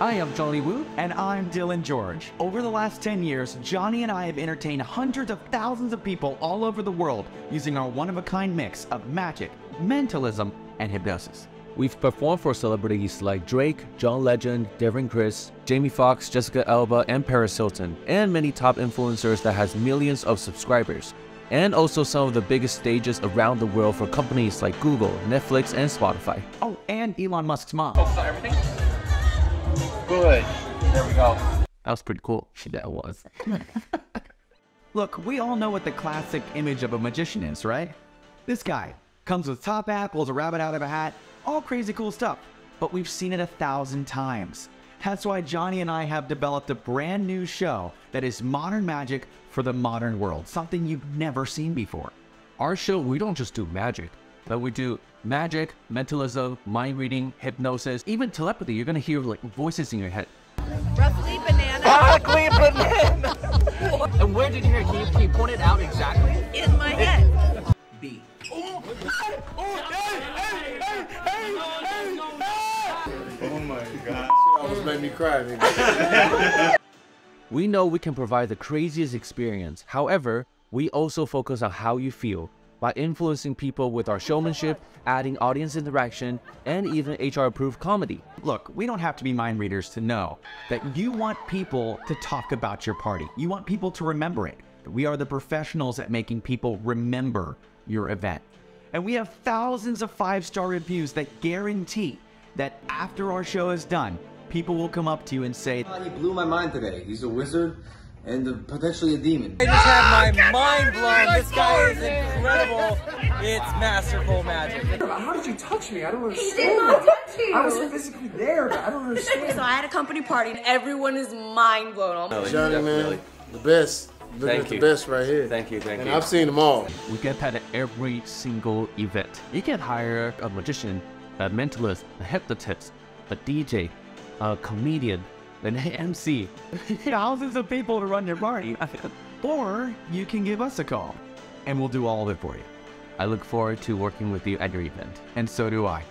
I am Johnny Wu. And I'm Dylan George. Over the last 10 years, Johnny and I have entertained hundreds of thousands of people all over the world using our one-of-a-kind mix of magic, mentalism, and hypnosis. We've performed for celebrities like Drake, John Legend, Darren Criss, Jamie Foxx, Jessica Alba, and Paris Hilton, and many top influencers that has millions of subscribers, and also some of the biggest stages around the world for companies like Google, Netflix, and Spotify. Oh, and Elon Musk's mom. Oh, is that everything? Good. There we go. That was pretty cool. That was. Look, we all know what the classic image of a magician is, right? This guy comes with top apples, a rabbit out of a hat, all crazy cool stuff, but we've seen it 1,000 times. That's why Johnny and I have developed a brand new show that is modern magic for the modern world, something you've never seen before. Our show, we don't just do magic, but we do magic, mentalism, mind reading, hypnosis, even telepathy. You're gonna hear like voices in your head. Roughly banana. Roughly banana. And where did you hear it? Can you point it out exactly? In my head. B. Oh, oh my God. Almost made me cry. We know we can provide the craziest experience. However, we also focus on how you feel by influencing people with our showmanship, adding audience interaction, and even HR-approved comedy. Look, we don't have to be mind readers to know that you want people to talk about your party. You want people to remember it. We are the professionals at making people remember your event. And we have thousands of 5-star reviews that guarantee that after our show is done, people will come up to you and say, "He blew my mind today. He's a wizard and potentially a demon." I just had my mind blown. This guy is incredible. It's masterful magic. How did you touch me? I don't understand. He did not touch you. I was physically there, but I don't understand. So I had a company party and everyone is mind blown. Johnny, man, the best. Look at the best right here. Thank you, thank you. And I've seen them all. We get that at every single event. You can hire a magician, a mentalist, a hypnotist, a DJ, a comedian, an MC. Thousands of people to run your party. Or you can give us a call, and we'll do all of it for you. I look forward to working with you at your event. And so do I.